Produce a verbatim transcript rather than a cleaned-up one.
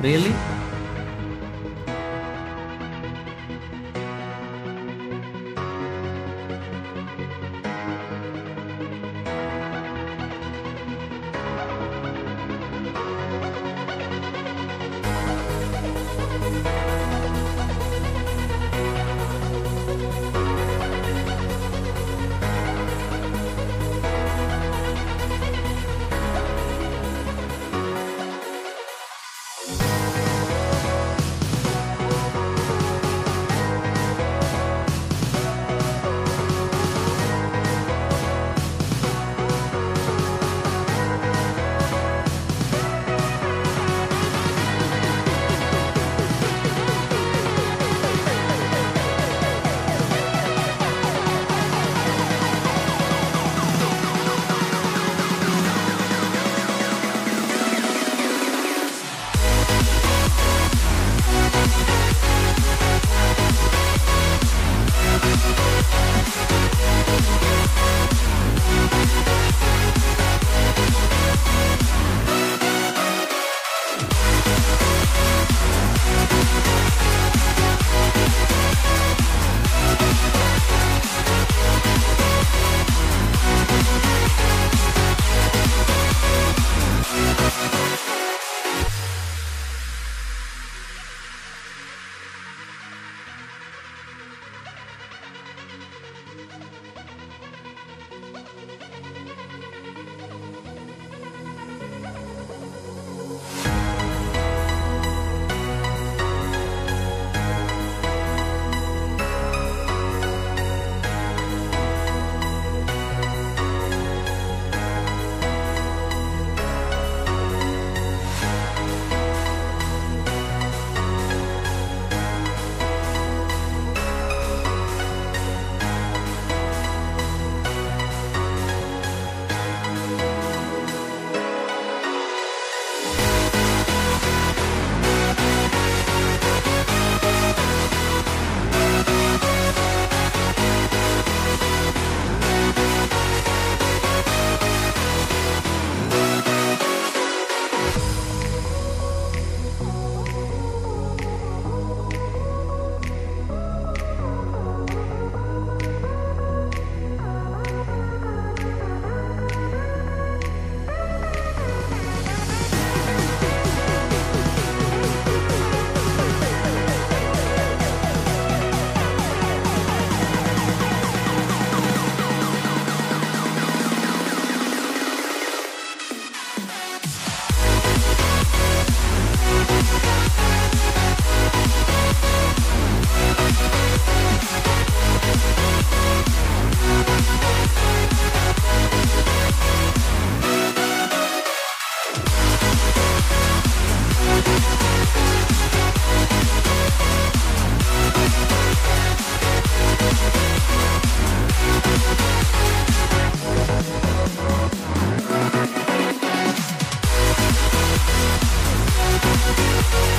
Really? We'll be right back.